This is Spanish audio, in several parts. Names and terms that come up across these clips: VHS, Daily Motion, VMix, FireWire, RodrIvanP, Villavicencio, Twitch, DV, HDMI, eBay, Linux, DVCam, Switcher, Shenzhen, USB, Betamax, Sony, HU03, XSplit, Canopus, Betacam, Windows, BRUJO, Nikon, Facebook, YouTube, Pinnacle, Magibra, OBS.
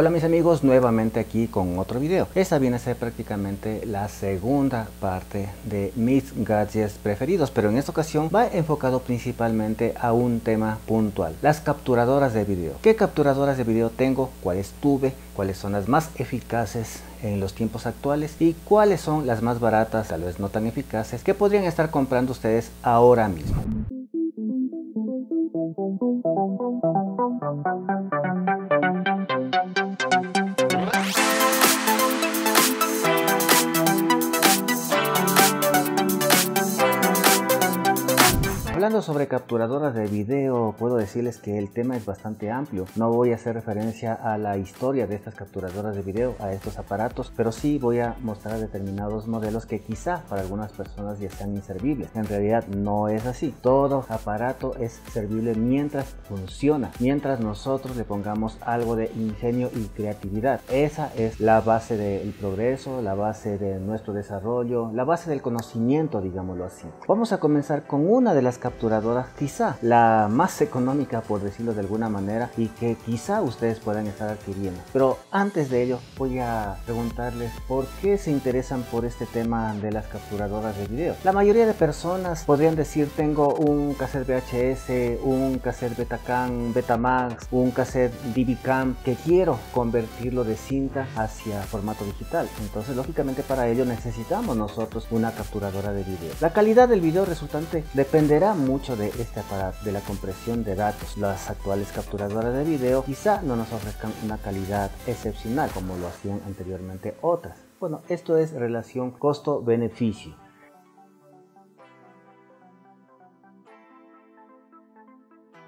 Hola mis amigos, nuevamente aquí con otro video. Esta viene a ser prácticamente la segunda parte de mis gadgets preferidos, pero en esta ocasión va enfocado principalmente a un tema puntual: las capturadoras de video. ¿Qué capturadoras de video tengo? ¿Cuáles tuve? ¿Cuáles son las más eficaces en los tiempos actuales? ¿Y cuáles son las más baratas, tal vez no tan eficaces, que podrían estar comprando ustedes ahora mismo? Hablando sobre capturadoras de video, puedo decirles que el tema es bastante amplio. No voy a hacer referencia a la historia de estas capturadoras de video, a estos aparatos, pero sí voy a mostrar determinados modelos que quizá para algunas personas ya sean inservibles. En realidad no es así. Todo aparato es servible mientras funciona, mientras nosotros le pongamos algo de ingenio y creatividad. Esa es la base del progreso, la base de nuestro desarrollo, la base del conocimiento, digámoslo así. Vamos a comenzar con una de las capturadoras, quizá la más económica, por decirlo de alguna manera, y que quizá ustedes puedan estar adquiriendo. Pero antes de ello voy a preguntarles por qué se interesan por este tema de las capturadoras de video. La mayoría de personas podrían decir: tengo un cassette VHS, un cassette Betacam, Betamax, un cassette DVCam, que quiero convertirlo de cinta hacia formato digital. Entonces lógicamente para ello necesitamos nosotros una capturadora de video. La calidad del video resultante dependerá mucho de este aparato, de la compresión de datos. Las actuales capturadoras de video quizá no nos ofrezcan una calidad excepcional como lo hacían anteriormente otras. Bueno, esto es relación costo-beneficio.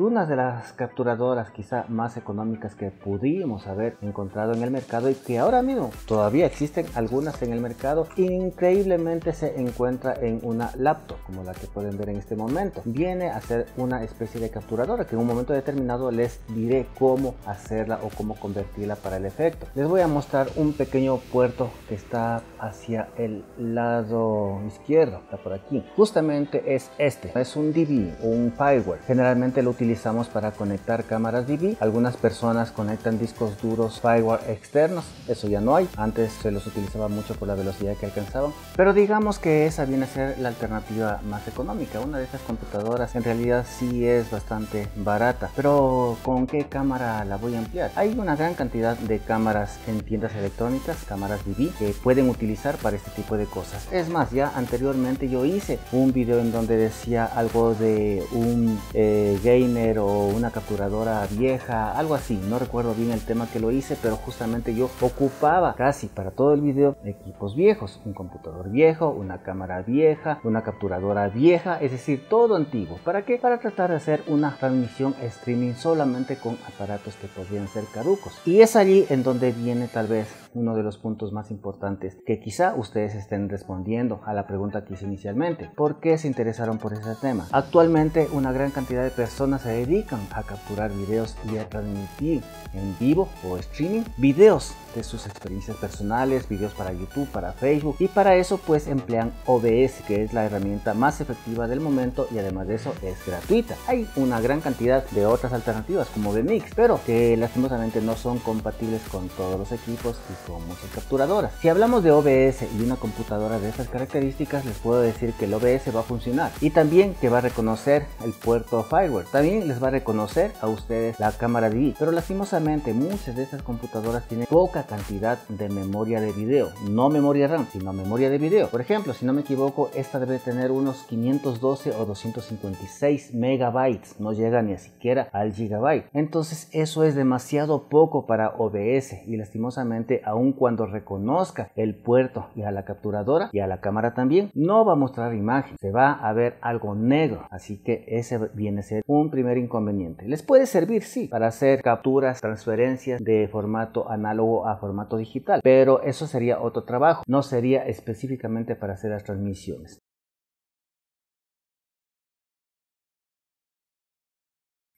Una de las capturadoras quizá más económicas que pudimos haber encontrado en el mercado, y que ahora mismo todavía existen algunas en el mercado, increíblemente se encuentra en una laptop como la que pueden ver en este momento. Viene a ser una especie de capturadora que en un momento determinado les diré cómo hacerla o cómo convertirla para el efecto. Les voy a mostrar un pequeño puerto que está hacia el lado izquierdo, está por aquí. Justamente es este, es un DV, un FireWire. Generalmente lo utilizamos para conectar cámaras DV. Algunas personas conectan discos duros FireWire externos, eso ya no hay. Antes se los utilizaba mucho por la velocidad que alcanzaban, pero digamos que esa viene a ser la alternativa más económica. Una de estas computadoras en realidad sí es bastante barata, pero ¿con qué cámara la voy a emplear? Hay una gran cantidad de cámaras en tiendas electrónicas, cámaras DV, que pueden utilizar para este tipo de cosas. Es más, ya anteriormente yo hice un video en donde decía algo de un gamer o una capturadora vieja, algo así. No recuerdo bien el tema que lo hice, pero justamente yo ocupaba casi para todo el video equipos viejos: un computador viejo, una cámara vieja, una capturadora vieja, es decir, todo antiguo. ¿Para qué? Para tratar de hacer una transmisión streaming solamente con aparatos que podrían ser caducos. Y es allí en donde viene tal vez uno de los puntos más importantes, que quizá ustedes estén respondiendo a la pregunta que hice inicialmente: ¿por qué se interesaron por ese tema? Actualmente una gran cantidad de personas se dedican a capturar videos y a transmitir en vivo o streaming videos de sus experiencias personales, videos para YouTube, para Facebook, y para eso pues emplean OBS, que es la herramienta más efectiva del momento, y además de eso es gratuita. Hay una gran cantidad de otras alternativas como VMix, pero que lastimosamente no son compatibles con todos los equipos y con muchas capturadoras. Si hablamos de OBS y una computadora de estas características, les puedo decir que el OBS va a funcionar, y también que va a reconocer el puerto FireWire, también les va a reconocer a ustedes la cámara DV, pero lastimosamente muchas de estas computadoras tienen poca cantidad de memoria de video, no memoria RAM, sino memoria de video. Por ejemplo, si no me equivoco, esta debe tener unos 512 o 256 megabytes, no llega ni siquiera al gigabyte. Entonces eso es demasiado poco para OBS, y lastimosamente, aun cuando reconozca el puerto y a la capturadora y a la cámara también, no va a mostrar imagen, se va a ver algo negro. Así que ese viene a ser un primer inconveniente. Les puede servir, sí, para hacer capturas, transferencias de formato análogo a formato digital, pero eso sería otro trabajo, no sería específicamente para hacer las transmisiones.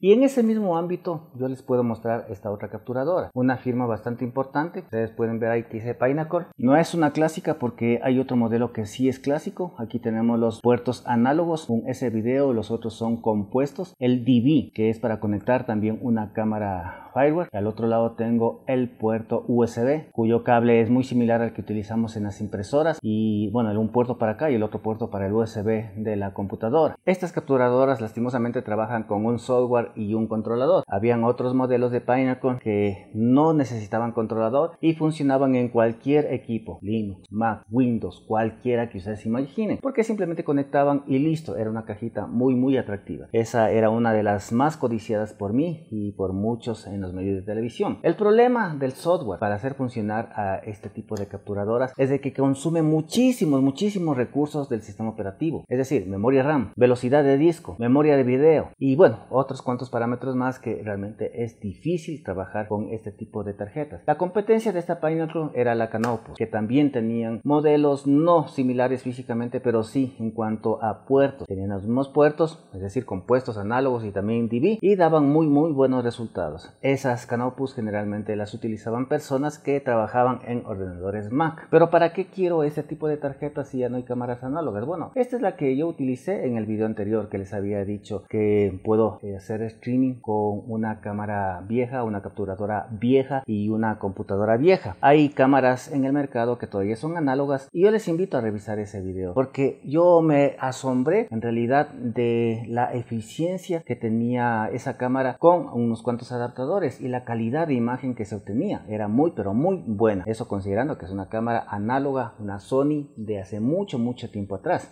Y en ese mismo ámbito yo les puedo mostrar esta otra capturadora, una firma bastante importante. Ustedes pueden ver ahí que dice Pinnacle. No es una clásica porque hay otro modelo que sí es clásico. Aquí tenemos los puertos análogos, un S-Video, los otros son compuestos. El DV, que es para conectar también una cámara FireWire. Al otro lado tengo el puerto USB, cuyo cable es muy similar al que utilizamos en las impresoras. Y bueno, un puerto para acá y el otro puerto para el USB de la computadora. Estas capturadoras lastimosamente trabajan con un software y un controlador. Habían otros modelos de Pinnacle que no necesitaban controlador y funcionaban en cualquier equipo, Linux, Mac, Windows, cualquiera que ustedes imaginen, porque simplemente conectaban y listo. Era una cajita muy atractiva. Esa era una de las más codiciadas por mí y por muchos en los medios de televisión. El problema del software para hacer funcionar a este tipo de capturadoras es de que consume muchísimos recursos del sistema operativo, es decir, memoria RAM, velocidad de disco, memoria de video y bueno, otros controladores, parámetros más que realmente es difícil trabajar con este tipo de tarjetas. La competencia de esta Pinnacle era la Canopus, que también tenían modelos no similares físicamente, pero sí en cuanto a puertos. Tenían los mismos puertos, es decir, compuestos, análogos y también DV, y daban muy buenos resultados. Esas Canopus generalmente las utilizaban personas que trabajaban en ordenadores Mac. Pero ¿para qué quiero ese tipo de tarjetas si ya no hay cámaras análogas? Bueno, esta es la que yo utilicé en el video anterior que les había dicho que puedo hacer streaming con una cámara vieja, una capturadora vieja y una computadora vieja. Hay cámaras en el mercado que todavía son análogas y yo les invito a revisar ese video porque yo me asombré en realidad de la eficiencia que tenía esa cámara con unos cuantos adaptadores y la calidad de imagen que se obtenía era muy buena. Eso considerando que es una cámara análoga, una Sony de hace mucho tiempo atrás.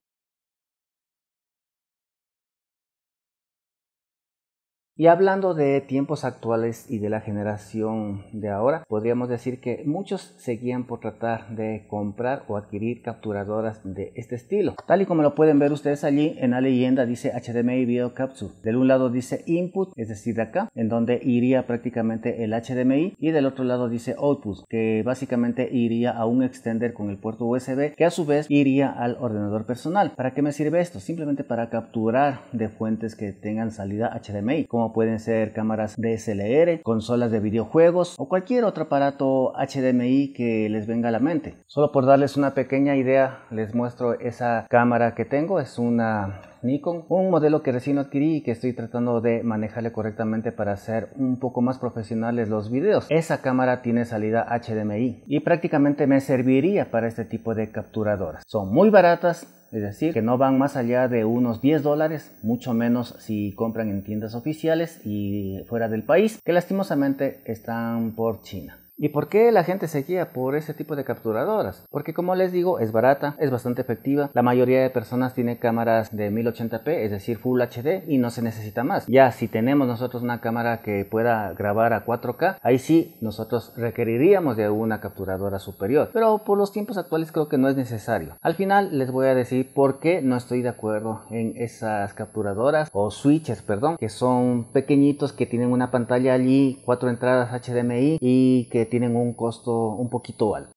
Y hablando de tiempos actuales y de la generación de ahora, podríamos decir que muchos seguían por tratar de comprar o adquirir capturadoras de este estilo. Tal y como lo pueden ver ustedes allí, en la leyenda dice HDMI Video Capture. Del un lado dice Input, es decir, de acá, en donde iría prácticamente el HDMI. Y del otro lado dice Output, que básicamente iría a un extender con el puerto USB, que a su vez iría al ordenador personal. ¿Para qué me sirve esto? Simplemente para capturar de fuentes que tengan salida HDMI, como pueden ser cámaras DSLR, consolas de videojuegos o cualquier otro aparato HDMI que les venga a la mente. Solo por darles una pequeña idea, les muestro esa cámara que tengo. Es una Nikon, un modelo que recién adquirí y que estoy tratando de manejarle correctamente para hacer un poco más profesionales los videos. Esa cámara tiene salida HDMI y prácticamente me serviría para este tipo de capturadoras. Son muy baratas, es decir, que no van más allá de unos $10, mucho menos si compran en tiendas oficiales y fuera del país, que lastimosamente están por China. ¿Y por qué la gente se guía por ese tipo de capturadoras? Porque como les digo, es barata, es bastante efectiva. La mayoría de personas tiene cámaras de 1080p, es decir, Full HD, y no se necesita más. Ya si tenemos nosotros una cámara que pueda grabar a 4K, ahí sí nosotros requeriríamos de una capturadora superior. Pero por los tiempos actuales creo que no es necesario. Al final les voy a decir por qué no estoy de acuerdo en esas capturadoras o switchers, perdón, que son pequeñitos, que tienen una pantalla allí, 4 entradas HDMI y que tienen un costo un poquito alto.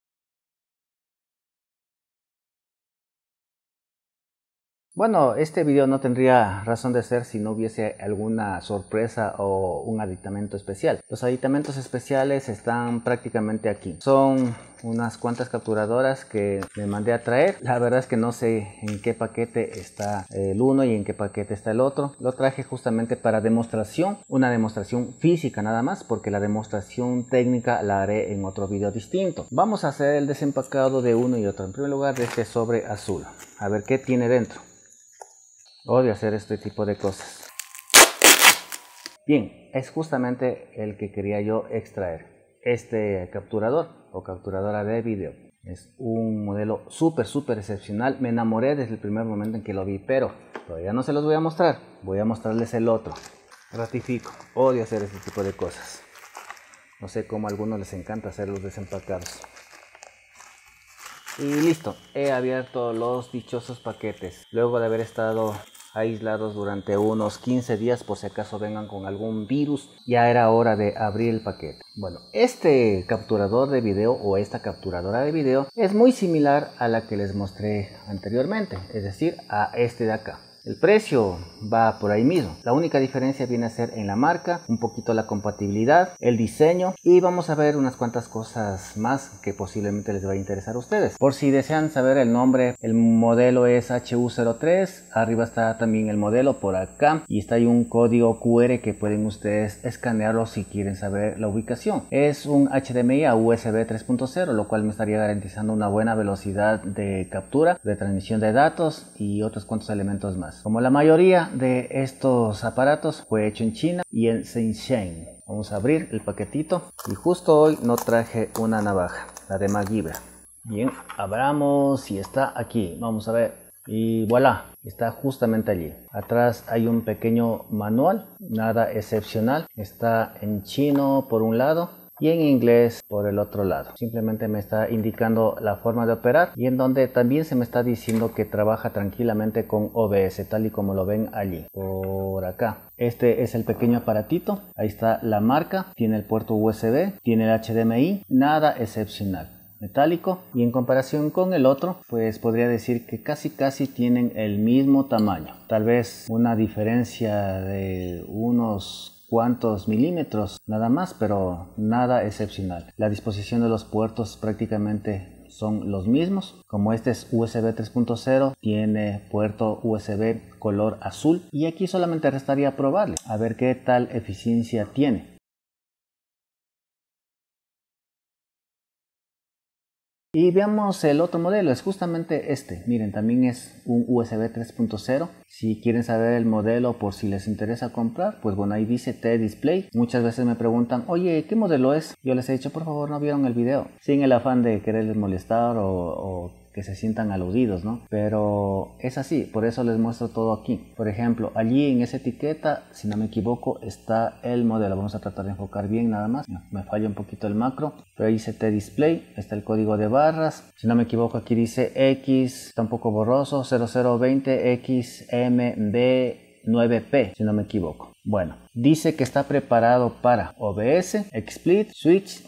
Bueno, este video no tendría razón de ser si no hubiese alguna sorpresa o un aditamento especial. Los aditamentos especiales están prácticamente aquí. Son unas cuantas capturadoras que me mandé a traer. La verdad es que no sé en qué paquete está el uno y en qué paquete está el otro. Lo traje justamente para demostración, una demostración física nada más, porque la demostración técnica la haré en otro video distinto. Vamos a hacer el desempacado de uno y otro. En primer lugar, de este sobre azul. A ver qué tiene dentro. Odio hacer este tipo de cosas. Bien, es justamente el que quería yo extraer. Este capturador o capturadora de video. Es un modelo súper excepcional. Me enamoré desde el primer momento en que lo vi, pero todavía no se los voy a mostrar. Voy a mostrarles el otro. Ratifico, odio hacer este tipo de cosas. No sé cómo a algunos les encanta hacer los desempacados. Y listo, he abierto los dichosos paquetes. Luego de haber estado aislados durante unos 15 días, por si acaso vengan con algún virus, ya era hora de abrir el paquete. Bueno, este capturador de video o esta capturadora de video es muy similar a la que les mostré anteriormente, es decir, a este de acá. El precio va por ahí mismo. La única diferencia viene a ser en la marca, un poquito la compatibilidad, el diseño, y vamos a ver unas cuantas cosas más que posiblemente les va a interesar a ustedes. Por si desean saber el nombre, el modelo es HU03, arriba está también el modelo por acá y está ahí un código QR que pueden ustedes escanearlo si quieren saber la ubicación. Es un HDMI a USB 3.0, lo cual me estaría garantizando una buena velocidad de captura, de transmisión de datos y otros cuantos elementos más. Como la mayoría de estos aparatos fue hecho en China y en Shenzhen. Vamos a abrir el paquetito y justo hoy no traje una navaja, la de Magibra. Bien, abramos y está aquí, vamos a ver. Y voilà, está justamente allí. Atrás hay un pequeño manual, nada excepcional. Está en chino por un lado y en inglés por el otro lado. Simplemente me está indicando la forma de operar y en donde también se me está diciendo que trabaja tranquilamente con OBS, tal y como lo ven allí. Por acá. Este es el pequeño aparatito. Ahí está la marca. Tiene el puerto USB, tiene el HDMI. Nada excepcional. Metálico, y en comparación con el otro pues podría decir que casi tienen el mismo tamaño, tal vez una diferencia de unos cuantos milímetros nada más, pero nada excepcional. La disposición de los puertos prácticamente son los mismos. Como este es USB 3.0, tiene puerto USB color azul y aquí solamente restaría probarle a ver qué tal eficiencia tiene. Y veamos el otro modelo, es justamente este, miren, también es un USB 3.0, si quieren saber el modelo por si les interesa comprar, pues bueno, ahí dice T-Display. Muchas veces me preguntan, oye, ¿qué modelo es? Yo les he dicho, por favor, no vieron el video, sin el afán de quererles molestar o que se sientan aludidos, ¿no? Pero es así, por eso les muestro todo aquí. Por ejemplo, allí en esa etiqueta, si no me equivoco, está el modelo. Vamos a tratar de enfocar bien nada más. No, me falla un poquito el macro. Pero ahí dice T-Display, está el código de barras. Si no me equivoco, aquí dice X, está un poco borroso, 0020XMB9P, si no me equivoco. Bueno, dice que está preparado para OBS, XSplit, Twitch,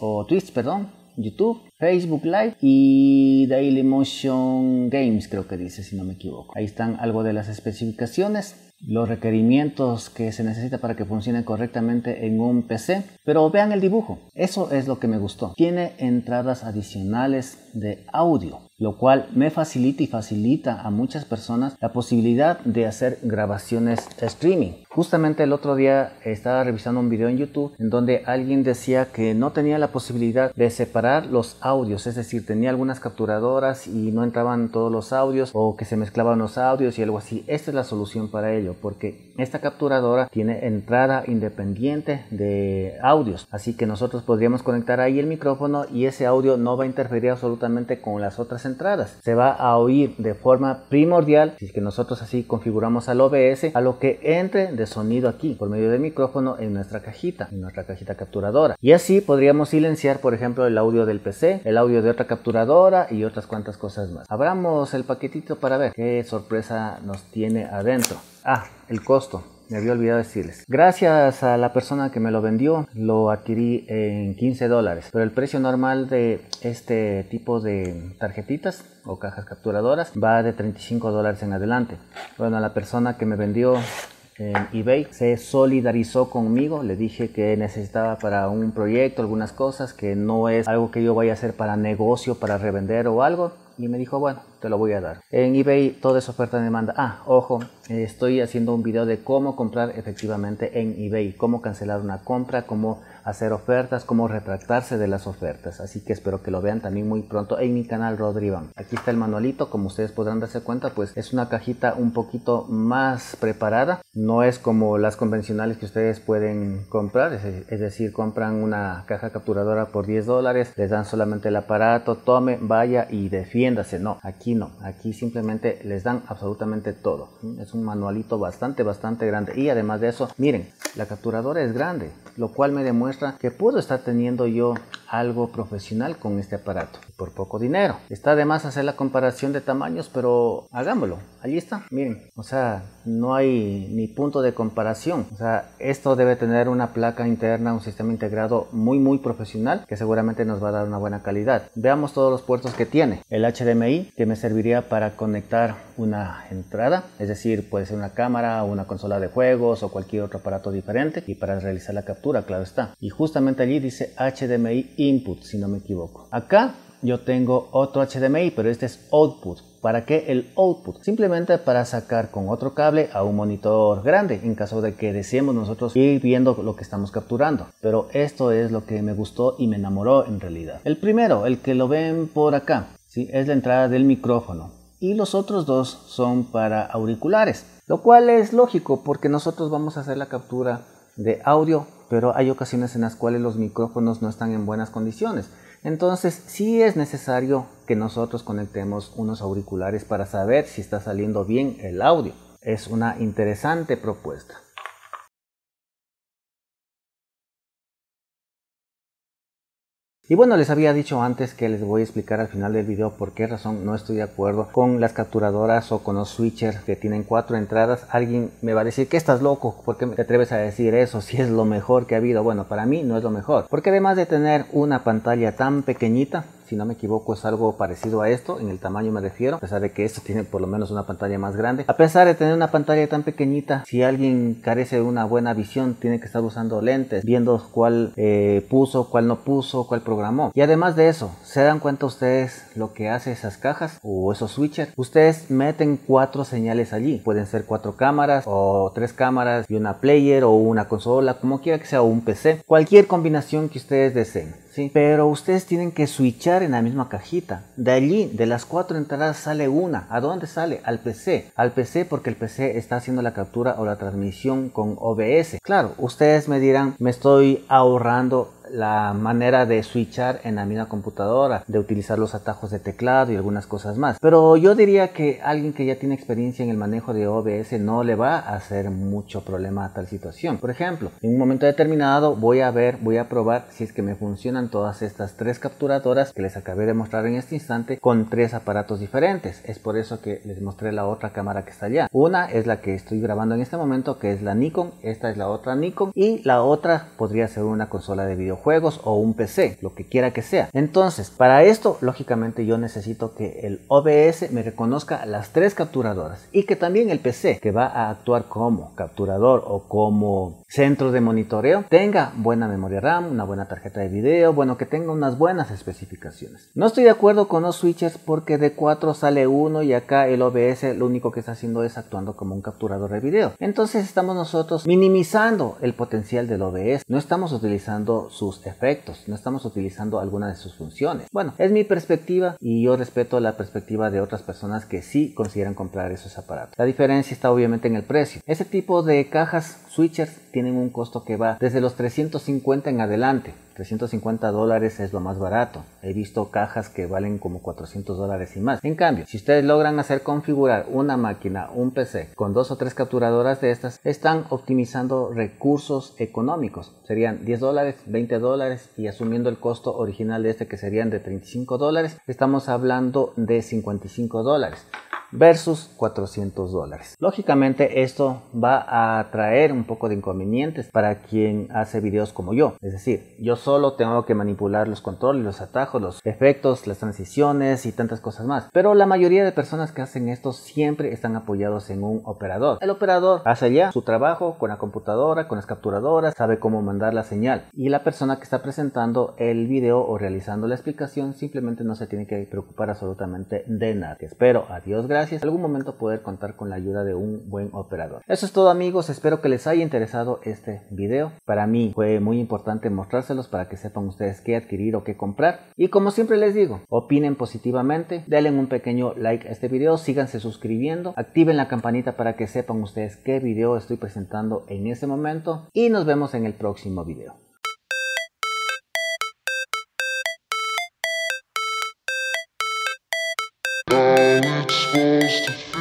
YouTube, Facebook Live y Daily Motion Games, creo que dice, si no me equivoco. Ahí están algo de las especificaciones, los requerimientos que se necesita para que funcione correctamente en un PC. Pero vean el dibujo, eso es lo que me gustó. Tiene entradas adicionales de audio, lo cual me facilita y facilita a muchas personas la posibilidad de hacer grabaciones streaming. Justamente el otro día estaba revisando un video en YouTube en donde alguien decía que no tenía la posibilidad de separar los audios, es decir, tenía algunas capturadoras y no entraban todos los audios o que se mezclaban los audios y algo así. Esta es la solución para ello, porque esta capturadora tiene entrada independiente de audios, así que nosotros podríamos conectar ahí el micrófono y ese audio no va a interferir absolutamente con las otras entradas. Se va a oír de forma primordial, si es que nosotros así configuramos al OBS, a lo que entre de sonido aquí por medio del micrófono en nuestra cajita capturadora, y así podríamos silenciar por ejemplo el audio del PC, el audio de otra capturadora y otras cuantas cosas más. Abramos el paquetito para ver qué sorpresa nos tiene adentro. Ah, el costo. Me había olvidado decirles. Gracias a la persona que me lo vendió, lo adquirí en $15, pero el precio normal de este tipo de tarjetitas o cajas capturadoras va de $35 en adelante. Bueno, la persona que me vendió en eBay se solidarizó conmigo, le dije que necesitaba para un proyecto algunas cosas, que no es algo que yo vaya a hacer para negocio, para revender o algo, y me dijo, bueno, te lo voy a dar. En eBay todo es oferta y demanda. Ah, ojo, estoy haciendo un video de cómo comprar efectivamente en eBay, cómo cancelar una compra, cómo hacer ofertas, cómo retractarse de las ofertas, así que espero que lo vean también muy pronto en mi canal RodrIvanP. Aquí está el manualito, como ustedes podrán darse cuenta, pues es una cajita un poquito más preparada, no es como las convencionales que ustedes pueden comprar, es decir, compran una caja capturadora por $10, les dan solamente el aparato, tome, vaya y defiéndase. No, aquí no, aquí simplemente les dan absolutamente todo. Es un manualito bastante grande, y además de eso, miren, la capturadora es grande, lo cual me demuestra que puedo estar teniendo yo algo profesional con este aparato por poco dinero. Está de más hacer la comparación de tamaños, pero hagámoslo. Allí está, miren, o sea, no hay ni punto de comparación. O sea, esto debe tener una placa interna, un sistema integrado muy profesional que seguramente nos va a dar una buena calidad. Veamos todos los puertos que tiene. El HDMI, que me serviría para conectar una entrada, es decir, puede ser una cámara, una consola de juegos o cualquier otro aparato diferente, y para realizar la captura, claro está. Y justamente allí dice HDMI input, si no me equivoco. Acá yo tengo otro HDMI, pero este es output. ¿Para qué el output? Simplemente para sacar con otro cable a un monitor grande en caso de que deseemos nosotros ir viendo lo que estamos capturando. Pero esto es lo que me gustó y me enamoró en realidad. El primero, el que lo ven por acá, ¿sí?, es la entrada del micrófono, y los otros dos son para auriculares, lo cual es lógico porque nosotros vamos a hacer la captura de audio, pero hay ocasiones en las cuales los micrófonos no están en buenas condiciones. Entonces sí es necesario que nosotros conectemos unos auriculares para saber si está saliendo bien el audio. Es una interesante propuesta. Y bueno, les había dicho antes que les voy a explicar al final del video por qué razón no estoy de acuerdo con las capturadoras o con los switchers que tienen 4 entradas. Alguien me va a decir que estás loco, ¿por qué te atreves a decir eso si es lo mejor que ha habido? Bueno, para mí no es lo mejor, porque además de tener una pantalla tan pequeñita, si no me equivoco es algo parecido a esto, en el tamaño me refiero, a pesar de que esto tiene por lo menos una pantalla más grande. A pesar de tener una pantalla tan pequeñita, si alguien carece de una buena visión, tiene que estar usando lentes, viendo cuál puso, cuál no puso, cuál programó. Y además de eso, ¿se dan cuenta ustedes lo que hace esas cajas o esos switchers? Ustedes meten 4 señales allí, pueden ser 4 cámaras o 3 cámaras y una player o una consola, como quiera que sea, o un PC, cualquier combinación que ustedes deseen. Sí, pero ustedes tienen que switchar en la misma cajita. De allí, de las 4 entradas sale una. ¿A dónde sale? Al PC. Al PC porque el PC está haciendo la captura o la transmisión con OBS. Claro, ustedes me dirán, me estoy ahorrando la manera de switchar en la misma computadora, de utilizar los atajos de teclado y algunas cosas más. Pero yo diría que alguien que ya tiene experiencia en el manejo de OBS no le va a hacer mucho problema a tal situación. Por ejemplo, en un momento determinado voy a probar si es que me funcionan todas estas 3 capturadoras que les acabé de mostrar en este instante con 3 aparatos diferentes. Es por eso que les mostré la otra cámara que está allá. Una es la que estoy grabando en este momento, que es la Nikon. Esta es la otra Nikon, y la otra podría ser una consola de videojuegos o un PC, lo que quiera que sea. Entonces, para esto, lógicamente yo necesito que el OBS me reconozca las 3 capturadoras, y que también el PC, que va a actuar como capturador o como centro de monitoreo, tenga buena memoria RAM, una buena tarjeta de video, bueno, que tenga unas buenas especificaciones. No estoy de acuerdo con los switchers porque de 4 sale 1 y acá el OBS lo único que está haciendo es actuando como un capturador de video. Entonces estamos nosotros minimizando el potencial del OBS, no estamos utilizando sus efectos, no estamos utilizando alguna de sus funciones. Bueno, es mi perspectiva y yo respeto la perspectiva de otras personas que sí consideran comprar esos aparatos. La diferencia está obviamente en el precio. Este tipo de cajas, switchers, tienen un costo que va desde los 350 en adelante. $350 es lo más barato. He visto cajas que valen como $400 y más. En cambio, si ustedes logran hacer configurar una máquina, un PC, con 2 o 3 capturadoras de estas, están optimizando recursos económicos. Serían $10, $20, y asumiendo el costo original de este, que serían de $35, estamos hablando de $55. Versus $400. Lógicamente esto va a traer un poco de inconvenientes para quien hace videos como yo. Es decir, yo solo tengo que manipular los controles, los atajos, los efectos, las transiciones y tantas cosas más. Pero la mayoría de personas que hacen esto siempre están apoyados en un operador. El operador hace ya su trabajo con la computadora, con las capturadoras, sabe cómo mandar la señal. Y la persona que está presentando el video o realizando la explicación simplemente no se tiene que preocupar absolutamente de nada. Espero, a Dios gracias, en algún momento poder contar con la ayuda de un buen operador. Eso es todo, amigos, espero que les haya interesado este video. Para mí fue muy importante mostrárselos para que sepan ustedes qué adquirir o qué comprar. Y como siempre les digo, opinen positivamente, denle un pequeño like a este video, síganse suscribiendo, activen la campanita para que sepan ustedes qué video estoy presentando en ese momento, y nos vemos en el próximo video. Supposed to